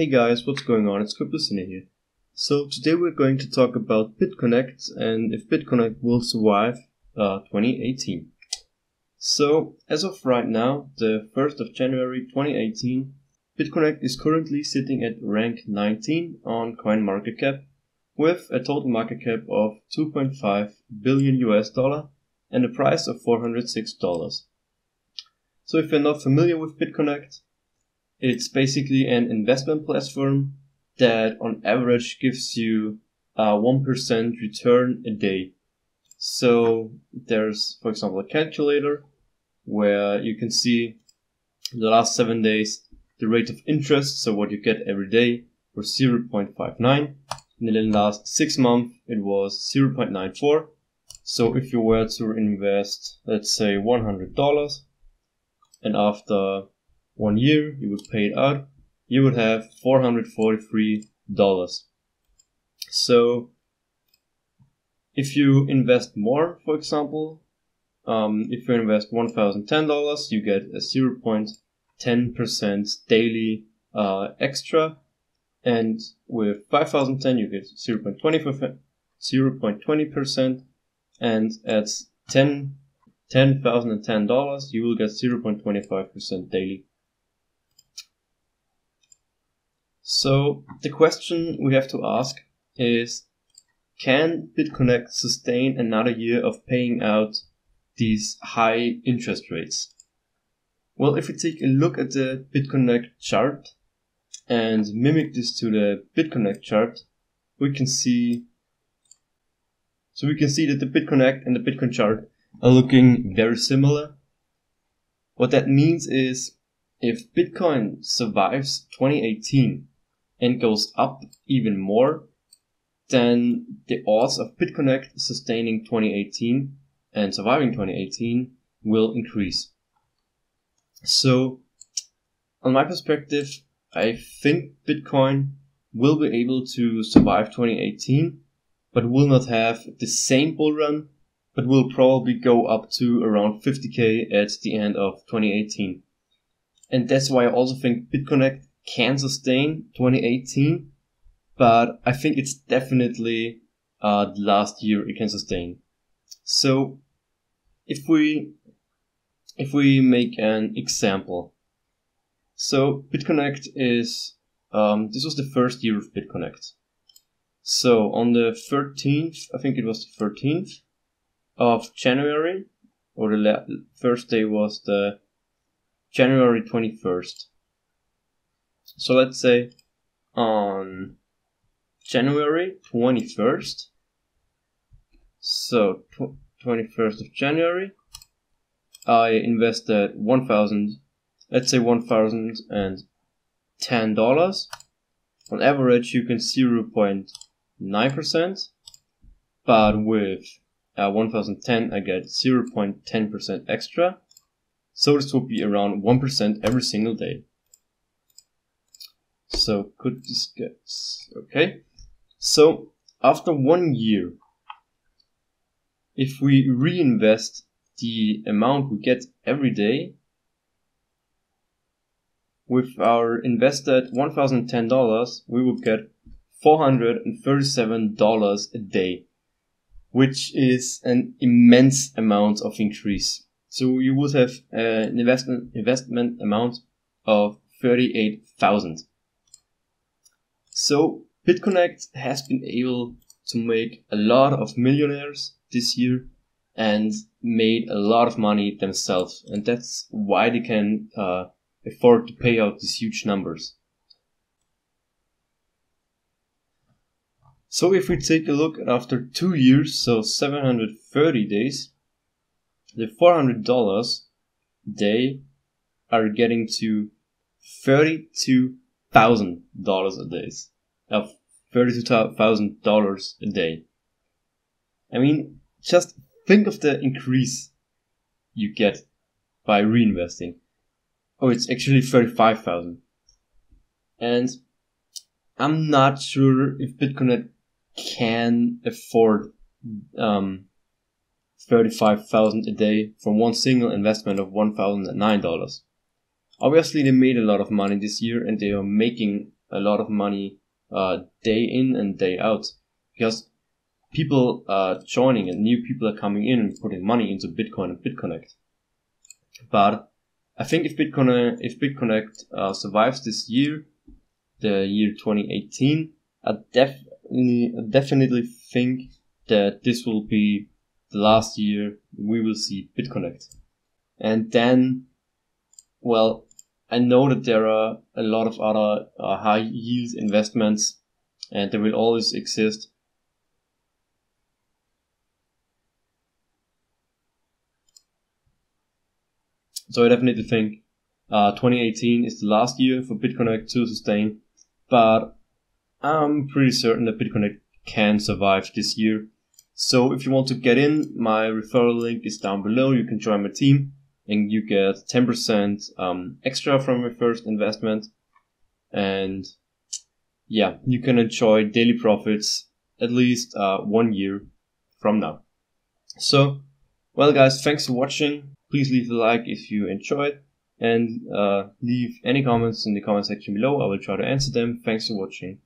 Hey guys, what's going on? It's CryptoSinner here. So today we're going to talk about BitConnect and if BitConnect will survive 2018. So as of right now, the 1st of January 2018, BitConnect is currently sitting at rank 19 on CoinMarketCap with a total market cap of $2.5 billion and a price of $406. So if you're not familiar with BitConnect, it's basically an investment platform that on average gives you a 1% return a day. So there's, for example, a calculator where you can see the last 7 days, the rate of interest, so what you get every day, was 0.59. And then in the last 6 months, it was 0.94. So if you were to invest, let's say $100, and after 1 year you would pay it out, you would have $443. So if you invest more, for example, if you invest $1,010, you get a 0.10% daily extra, and with $5,010 you get 0.20%, and at $10,010 you will get 0.25% daily. So the question we have to ask is, can BitConnect sustain another year of paying out these high interest rates? Well, if we take a look at the BitConnect chart and mimic this to the BitConnect chart, we can see that the BitConnect and the Bitcoin chart are looking very similar. What that means is, if Bitcoin survives 2018, and goes up even more, then the odds of BitConnect sustaining 2018 and surviving 2018 will increase. So on my perspective, I think Bitcoin will be able to survive 2018, but will not have the same bull run, but will probably go up to around 50k at the end of 2018. And that's why I also think BitConnect can sustain 2018, but I think it's definitely the last year it can sustain. So if we make an example, so BitConnect is this was the first year of BitConnect. So on the 13th, I think it was the 13th of January, or the first day was the January 21st. So let's say on January 21st, so 21st of January, I invested $1,010. On average, you can 0.9%, but with 1,010, I get 0.10% extra. So this will be around 1% every single day. So could this get okay? So after 1 year, if we reinvest the amount we get every day, with our invested $1,010, we will get $437 a day, which is an immense amount of increase. So you would have an investment amount of 38,000. So BitConnect has been able to make a lot of millionaires this year and made a lot of money themselves, and that's why they can afford to pay out these huge numbers. So if we take a look after 2 years, so 730 days, the $400 they are getting to $32,000 a day. I mean, just think of the increase you get by reinvesting. Oh, it's actually 35,000. And I'm not sure if BitConnect can afford 35,000 a day from one single investment of $1,009. Obviously, they made a lot of money this year and they are making a lot of money day in and day out, because people are joining and new people are coming in and putting money into Bitcoin and BitConnect. But I think if BitConnect survives this year, the year 2018, I definitely think that this will be the last year we will see BitConnect. And then, well, I know that there are a lot of other high yield investments, and they will always exist. So I definitely think 2018 is the last year for BitConnect to sustain, but I'm pretty certain that BitConnect can survive this year. So if you want to get in, my referral link is down below. You can join my team and you get 10% extra from your first investment. And yeah, you can enjoy daily profits at least 1 year from now. So, well guys, thanks for watching. Please leave a like if you enjoyed, and leave any comments in the comment section below. I will try to answer them. Thanks for watching.